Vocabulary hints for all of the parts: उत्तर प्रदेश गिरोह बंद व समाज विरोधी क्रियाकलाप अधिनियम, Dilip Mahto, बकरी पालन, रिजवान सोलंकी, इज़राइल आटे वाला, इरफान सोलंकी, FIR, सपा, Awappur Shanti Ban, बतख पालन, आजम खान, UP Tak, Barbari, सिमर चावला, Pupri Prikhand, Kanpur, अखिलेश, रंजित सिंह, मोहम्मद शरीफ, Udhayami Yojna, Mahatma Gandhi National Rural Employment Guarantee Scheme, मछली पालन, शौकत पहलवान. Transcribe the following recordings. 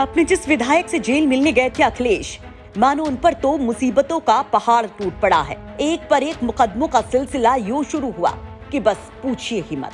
अपने जिस विधायक से जेल मिलने गए थे अखिलेश, मानो उन पर तो मुसीबतों का पहाड़ टूट पड़ा है। एक पर एक मुकदमों का सिलसिला यूं शुरू हुआ कि बस पूछिए ही मत।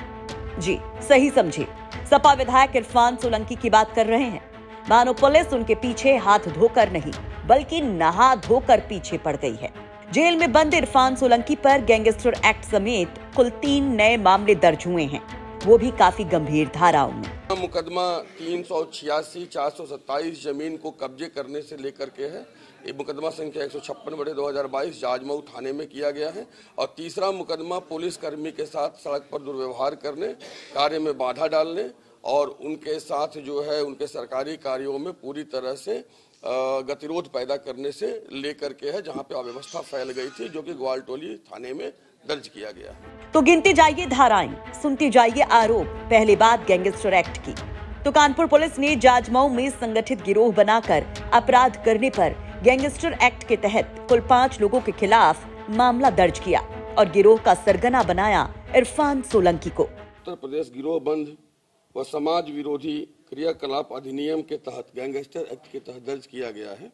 जी सही समझे, सपा विधायक इरफान सोलंकी की बात कर रहे हैं। मानो पुलिस उनके पीछे हाथ धोकर नहीं बल्कि नहा धोकर पीछे पड़ गई है। जेल में बंद इरफान सोलंकी पर गैंगस्टर एक्ट समेत कुल 3 नए मामले दर्ज हुए हैं, वो भी काफी गंभीर धाराओं में। मुकदमा 386 427 जमीन को कब्जे करने से लेकर के है। ये मुकदमा संख्या 156/2022 जाजमऊ थाने में किया गया है। और तीसरा मुकदमा पुलिस कर्मी के साथ सड़क पर दुर्व्यवहार करने, कार्य में बाधा डालने और उनके साथ जो है उनके सरकारी कार्यों में पूरी तरह से गतिरोध पैदा करने से लेकर के है, जहाँ पे अव्यवस्था फैल गई थी, जो कि ग्वालटोली थाने में दर्ज किया गया। तो गिनते जाइए धाराएं, सुनते जाइए आरोप। पहले बात गैंगस्टर एक्ट की, तो कानपुर पुलिस ने जाजमऊ में संगठित गिरोह बनाकर अपराध करने पर गैंगस्टर एक्ट के तहत कुल 5 लोगों के खिलाफ मामला दर्ज किया और गिरोह का सरगना बनाया इरफान सोलंकी को। उत्तर प्रदेश गिरोह बंद व समाज विरोधी क्रियाकलाप अधिनियम के तहत गैंगस्टर एक्ट के तहत दर्ज किया गया है।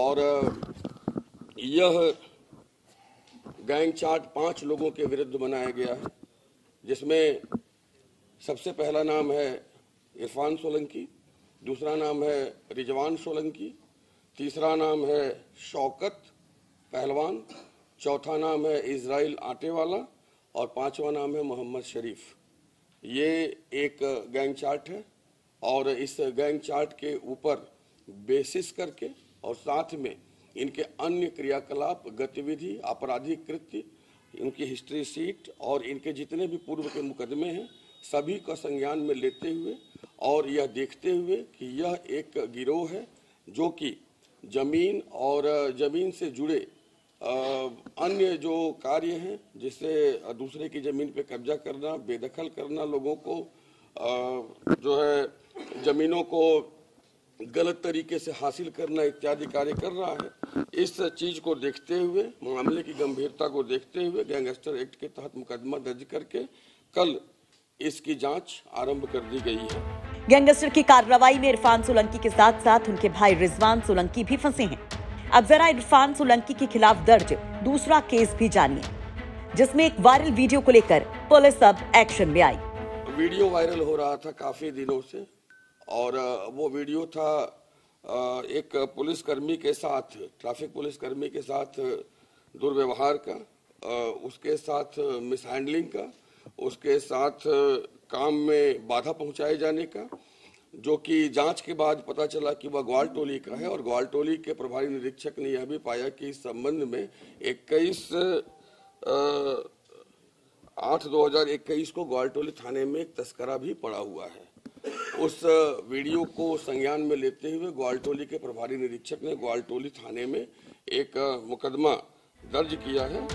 और यह गैंग चार्ट 5 लोगों के विरुद्ध बनाया गया है, जिसमें सबसे पहला नाम है इरफान सोलंकी, दूसरा नाम है रिजवान सोलंकी, तीसरा नाम है शौकत पहलवान, चौथा नाम है इज़राइल आटे वाला और 5वां नाम है मोहम्मद शरीफ। ये एक गैंग चार्ट है और इस गैंग चार्ट के ऊपर बेसिस करके और साथ में इनके अन्य क्रियाकलाप, गतिविधि, आपराधिक कृत्य, इनकी हिस्ट्री शीट और इनके जितने भी पूर्व के मुकदमे हैं सभी का संज्ञान में लेते हुए और यह देखते हुए कि यह एक गिरोह है जो कि जमीन और जमीन से जुड़े अन्य जो कार्य हैं, जिससे दूसरे की जमीन पे कब्जा करना, बेदखल करना, लोगों को जो है जमीनों को गलत तरीके से हासिल करना इत्यादि कार्य कर रहा है। इस चीज को देखते हुए, मामले की गंभीरता को देखते हुए गैंगस्टर एक्ट के तहत मुकदमा दर्ज करके कल इसकी जांच आरंभ कर दी गई है। गैंगस्टर की कार्रवाई में इरफान सोलंकी के साथ साथ उनके भाई रिजवान सोलंकी भी फंसे हैं। अब जरा इरफान सोलंकी के खिलाफ दर्ज दूसरा केस भी जानिए, जिसमें एक वायरल वीडियो को लेकर पुलिस अब एक्शन में आई। वीडियो वायरल हो रहा था काफी दिनों से और वो वीडियो था एक पुलिसकर्मी के साथ, ट्रैफिक पुलिसकर्मी के साथ दुर्व्यवहार का, उसके साथ मिसहैंडलिंग का, उसके साथ काम में बाधा पहुंचाए जाने का, जो कि जांच के बाद पता चला कि वह ग्वालटोली का है। और ग्वालटोली के प्रभारी निरीक्षक ने यह भी पाया कि इस संबंध में 21/8/2021 को ग्वालटोली थाने में एक तस्करा भी पड़ा हुआ है। उस वीडियो को संज्ञान में लेते हुए ग्वालटोली के प्रभारी निरीक्षक ने ग्वालटोली थाने में एक मुकदमा दर्ज किया है।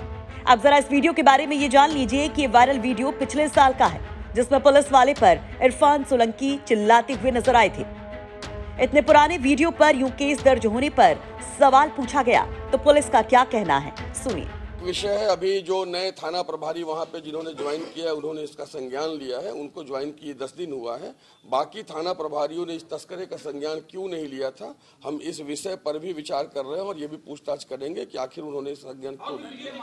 अब जरा इस वीडियो के बारे में ये जान लीजिए कि ये वायरल वीडियो पिछले साल का है, जिसमें पुलिस वाले पर इरफान सोलंकी चिल्लाते हुए नजर आए थे। इतने पुराने वीडियो पर यूं केस दर्ज होने पर सवाल पूछा गया तो पुलिस का क्या कहना है, सुनिए। विषय है, अभी जो नए थाना प्रभारी वहाँ पे जिन्होंने ज्वाइन किया है उन्होंने इसका संज्ञान लिया है, उनको ज्वाइन किए 10 दिन हुआ है। बाकी थाना प्रभारियों ने इस तस्करे का संज्ञान क्यों नहीं लिया था, हम इस विषय पर भी विचार कर रहे हैं और ये भी पूछताछ करेंगे कि आखिर उन्होंने इस संज्ञान क्यों नहीं लिया। तो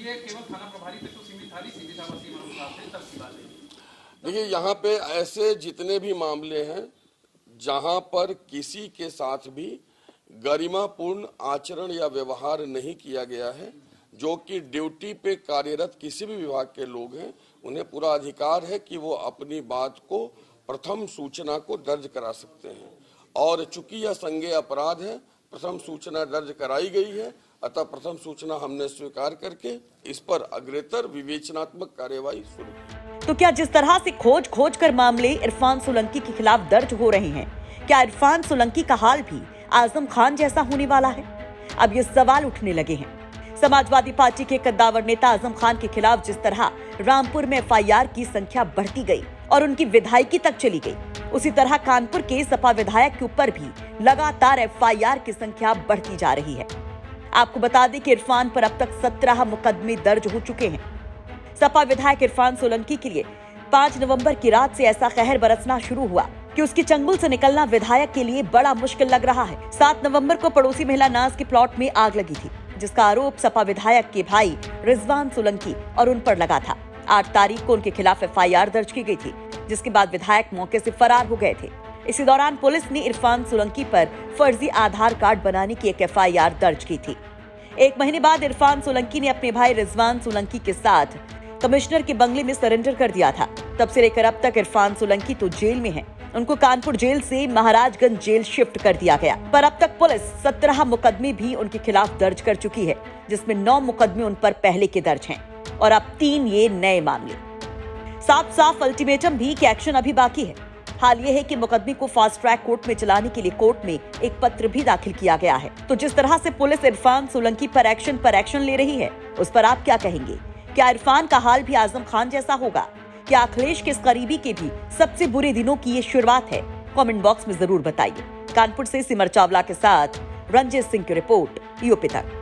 ये केवल थाना प्रभारी तक तो सीमित था, तब की बात है। देखिए, यहाँ पे ऐसे जितने भी मामले हैं जहाँ पर किसी के साथ भी गरिमापूर्ण आचरण या व्यवहार नहीं किया गया है, जो कि ड्यूटी पे कार्यरत किसी भी विभाग के लोग हैं, उन्हें पूरा अधिकार है कि वो अपनी बात को प्रथम सूचना को दर्ज करा सकते हैं। और चूंकि यह संज्ञेय अपराध है, प्रथम सूचना दर्ज कराई गई है, अतः प्रथम सूचना हमने स्वीकार करके इस पर अग्रेतर विवेचनात्मक कार्यवाही शुरू की। तो क्या जिस तरह से खोज कर मामले इरफान सोलंकी के खिलाफ दर्ज हो रहे हैं, क्या इरफान सोलंकी का हाल भी आजम खान जैसा होने वाला है? अब ये सवाल उठने लगे हैं। समाजवादी पार्टी के कद्दावर नेता आजम खान के खिलाफ जिस तरह रामपुर में FIR की संख्या बढ़ती गयी और उनकी विधायकी तक चली गयी, उसी तरह कानपुर के सपा विधायक के ऊपर भी लगातार FIR की संख्या बढ़ती जा रही है। आपको बता दें कि इरफान पर अब तक 17 मुकदमे दर्ज हो चुके हैं। सपा विधायक इरफान सोलंकी के लिए 5 नवंबर की रात से ऐसा कहर बरसना शुरू हुआ कि उसकी चंगुल से निकलना विधायक के लिए बड़ा मुश्किल लग रहा है। 7 नवंबर को पड़ोसी महिला नाज के प्लॉट में आग लगी थी, जिसका आरोप सपा विधायक के भाई रिजवान सोलंकी और उन पर लगा था। 8 तारीख को उनके खिलाफ FIR दर्ज की गई थी, जिसके बाद विधायक मौके से फरार हो गए थे। इसी दौरान पुलिस ने इरफान सोलंकी पर फर्जी आधार कार्ड बनाने की एक FIR दर्ज की थी। 1 महीने बाद इरफान सोलंकी ने अपने भाई रिजवान सोलंकी के साथ कमिश्नर के बंगले में सरेंडर कर दिया था। तब से लेकर अब तक इरफान सोलंकी तो जेल में हैं। उनको कानपुर जेल से महाराजगंज जेल शिफ्ट कर दिया गया, पर अब तक पुलिस 17 मुकदमे भी उनके खिलाफ दर्ज कर चुकी है, जिसमें 9 मुकदमे उन पर पहले के दर्ज हैं और अब 3 ये नए मामले। साफ साफ अल्टीमेटम भी कि एक्शन अभी बाकी है। हाल ये है कि मुकदमे को फास्ट ट्रैक कोर्ट में चलाने के लिए कोर्ट में एक पत्र भी दाखिल किया गया है। तो जिस तरह से पुलिस इरफान सोलंकी पर एक्शन ले रही है, उस पर आप क्या कहेंगे? क्या इरफान का हाल भी आजम खान जैसा होगा? क्या अखिलेश के इस करीबी के भी सबसे बुरे दिनों की ये शुरुआत है? कमेंट बॉक्स में जरूर बताइए। कानपुर से सिमर चावला के साथ रंजित सिंह की रिपोर्ट, यूपी तक।